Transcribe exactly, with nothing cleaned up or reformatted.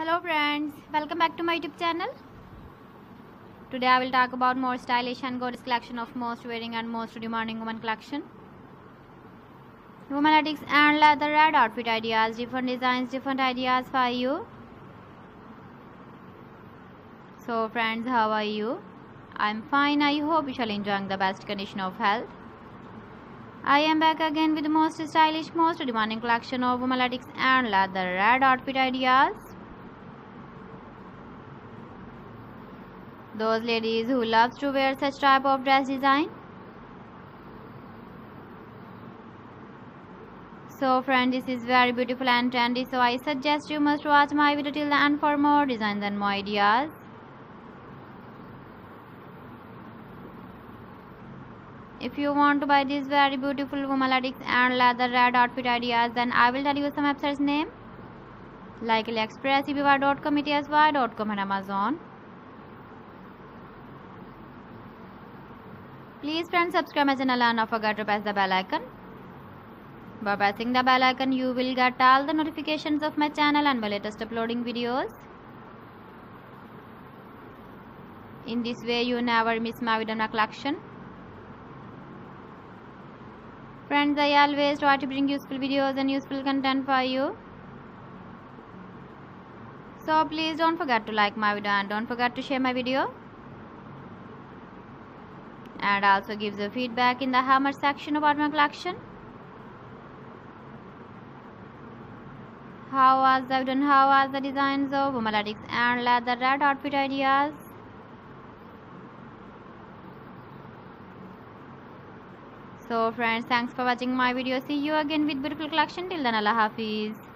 Hello friends, welcome back to my YouTube channel. Today I will talk about more stylish and gorgeous collection of most wearing and most demanding woman collection. Woman attics and leather red outfit ideas, different designs, different ideas for you. So friends, how are you? I'm fine. I hope you shall enjoying the best condition of health. I am back again with the most stylish, most demanding collection of woman attics and leather red outfit ideas. Those ladies who loves to wear such type of dress design. So friend, this is very beautiful and trendy, so I suggest you must watch my video till the end for more designs and more ideas. If you want to buy these very beautiful woman attics and leather red outfit ideas, then I will tell you some websites name like AliExpress, E B Y dot com, E T S Y dot com and Amazon. Please friends, subscribe my channel and don't forget to press the bell icon. By pressing the bell icon, you will get all the notifications of my channel and my latest uploading videos. In this way, you never miss my video collection. Friends, I always try to bring useful videos and useful content for you. So please don't forget to like my video and don't forget to share my video. And also gives a feedback in the hammer section about my collection. How was the done? How was the designs of woman attics and leather red outfit ideas? So friends, thanks for watching my video. See you again with beautiful collection. Till then, Allah Hafiz.